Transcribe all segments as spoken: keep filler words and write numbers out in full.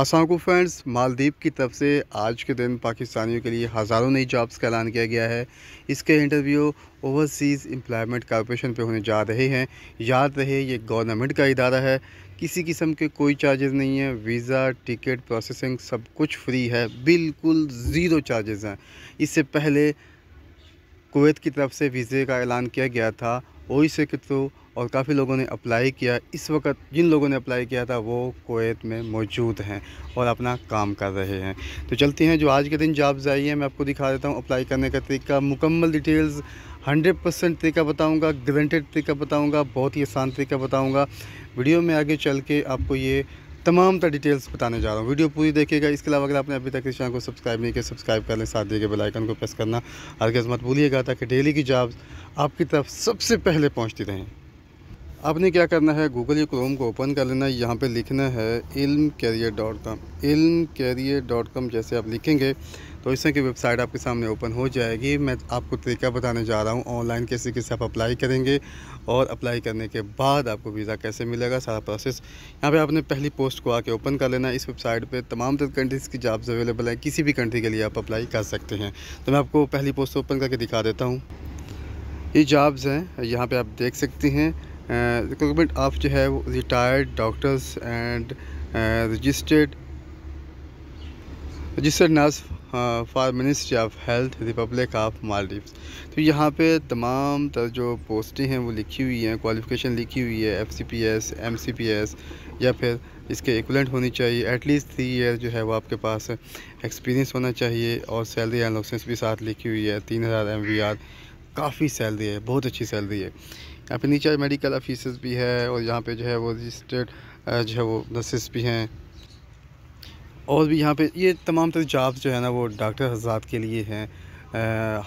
अस्सलाम वालेकुम फ्रेंड्स, मालदीव की तरफ से आज के दिन पाकिस्तानियों के लिए हज़ारों नई जॉब्स का ऐलान किया गया है। इसके इंटरव्यू ओवरसीज़ एम्प्लॉयमेंट कॉर्पोरेशन पे होने जा रहे हैं। याद रहे ये गवर्नमेंट का इदारा है, किसी किस्म के कोई चार्जेस नहीं है, वीज़ा, टिकट प्रोसेसिंग सब कुछ फ्री है, बिल्कुल ज़ीरो चार्जेस हैं। इससे पहले कुवैत की तरफ से वीज़े का ऐलान किया गया था ओईसी के थ्रू और काफ़ी लोगों ने अप्लाई किया। इस वक्त जिन लोगों ने अप्लाई किया था वो कुवैत में मौजूद हैं और अपना काम कर रहे हैं। तो चलते हैं, जो आज के दिन जॉब्स आई हैं मैं आपको दिखा देता हूं। अप्लाई करने का तरीका, मुकम्मल डिटेल्स, हंड्रेड परसेंट तरीका बताऊँगा, गारंटेड तरीका बताऊँगा, बहुत ही आसान तरीका बताऊँगा। वीडियो में आगे चल के आपको ये तमाम तरह डिटेल्स बताने जा रहा हूँ, वीडियो पूरी देखिएगा। इसके अलावा अगर आपने अभी तक इस चैनल को सब्सक्राइब नहीं किया, सब्सक्राइब कर लें, साथ दिए गए बेल आइकन को प्रेस करना हरगिज़ मत भूलिएगा, ताकि डेली की जॉब्स आपकी तरफ सबसे पहले पहुँचती रहें। आपने क्या करना है, गूगल या क्रोम को ओपन कर लेना है। यहाँ पे लिखना है Ilm career dot com. Ilm career dot com जैसे आप लिखेंगे तो इस तरह की वेबसाइट आपके सामने ओपन हो जाएगी। मैं आपको तरीका बताने जा रहा हूँ ऑनलाइन कैसे कैसे आप अप्लाई करेंगे और अप्लाई करने के बाद आपको वीज़ा कैसे मिलेगा, सारा प्रोसेस। यहाँ पे आपने पहली पोस्ट को आके ओपन कर लेना। इस वेबसाइट पे तमाम तरह कंट्रीज़ की जॉब्स अवेलेबल हैं, किसी भी कंट्री के लिए आप अप्लाई कर सकते हैं। तो मैं आपको पहली पोस्ट ओपन करके दिखा देता हूँ। ये जॉब्स हैं, यहाँ पर आप देख सकते हैं। रिक्वायरमेंट ऑफ जो है वो retired doctors and registered registered nurse for ministry of health republic of Maldives. तो यहाँ पे तमाम तर जो पोस्टें हैं वो लिखी हुई हैं, क्वालिफ़िकेशन लिखी हुई है, F C P S, M C P S या फिर इसके इक्विवेलेंट होनी चाहिए। एटलीस्ट थ्री ईयर जो है वो आपके पास एक्सपीरियंस होना चाहिए और सैलरी एंड अलाउंसेस भी साथ लिखी हुई है। तीन हज़ार एम वी आर काफ़ी सैलरी है, बहुत अच्छी सैलरी है। यहाँ पे नीचे मेडिकल ऑफिसर्स भी है और यहाँ पे जो है वो रजिस्टर्ड जो है वो नर्सेस भी हैं और भी यहाँ पे ये तमाम तरह जॉब्स जो है ना वो डॉक्टर हज़रात के लिए हैं।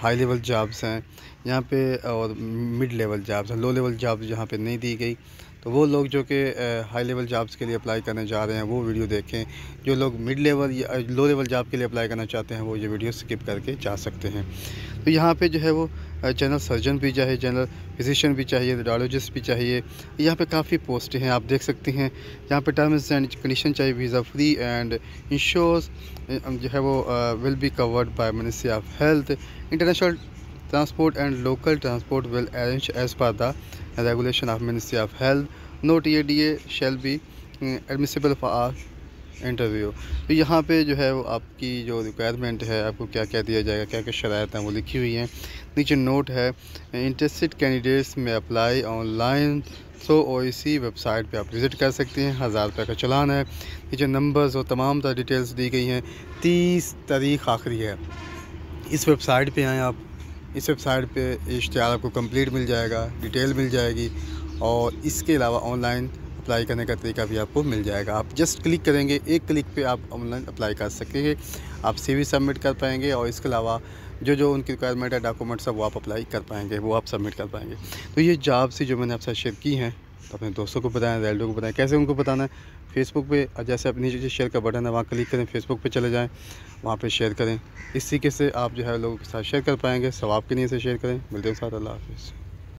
हाई लेवल जॉब्स हैं यहाँ पे और मिड लेवल जॉब्स हैं, लो लेवल जॉब्स यहाँ पे नहीं दी गई। तो वो लोग जो कि हाई लेवल जॉब्स के लिए अप्लाई करने जा रहे हैं वो वीडियो देखें, जो लोग मिड लेवल या लो लेवल जॉब के लिए अप्लाई करना चाहते हैं वो ये वीडियो स्किप करके जा सकते हैं। तो यहाँ पे जो है वो जनरल सर्जन भी चाहिए, जनरल फिजिशियन भी चाहिए, रेडियोलॉजिस्ट भी चाहिए। यहाँ पे काफ़ी पोस्टें हैं, आप देख सकते हैं। यहाँ पे टर्म्स एंड कंडीशन चाहिए, वीज़ा फ्री एंड इंश्योर्स जो है वो will be covered by ministry of health. International transport and local transport will arrange as per the regulation of ministry of health. No T A D A shall be admissible for interview. तो यहाँ पे जो है वो आपकी जो requirement है, आपको क्या क्या दिया जाएगा, क्या क्या शरायत हैं वो लिखी हुई हैं। नीचे नोट है, interested candidates may apply online so O E C website पे आप विज़िट कर सकते हैं। हज़ार रुपये का चलान है। नीचे नंबर्स और तमाम तरह डिटेल्स दी गई हैं। तीस तारीख आखिरी है। इस वेबसाइट पर आएँ आप, इस वेबसाइट पर इश्तिहार आपको कंप्लीट मिल जाएगा, डिटेल मिल जाएगी और इसके अलावा ऑनलाइन अप्लाई करने का तरीका भी आपको मिल जाएगा। आप जस्ट क्लिक करेंगे, एक क्लिक पे आप ऑनलाइन अप्लाई कर सकेंगे, आप सीवी सबमिट कर पाएंगे और इसके अलावा जो जो उनकी रिक्वायरमेंट है, डॉक्यूमेंट्स है, वो आप अप्लाई कर पाएंगे, वो आप सबमिट कर पाएंगे। तो ये जॉब्स जो मैंने आपसे शेयर की हैं, तो अपने दोस्तों को बताएं, रिलेटिव को बताएं। कैसे उनको बताना है, फेसबुक पे जैसे अपनी नीचे शेयर का बटन है वहाँ क्लिक करें, फेसबुक पे चले जाएं, वहाँ पे शेयर करें। इस तरीके से आप जो है लोगों के साथ शेयर कर पाएंगे। सवाब के लिए इसे शेयर करें। मिलते हैं साथ, अल्लाह हाफिज़।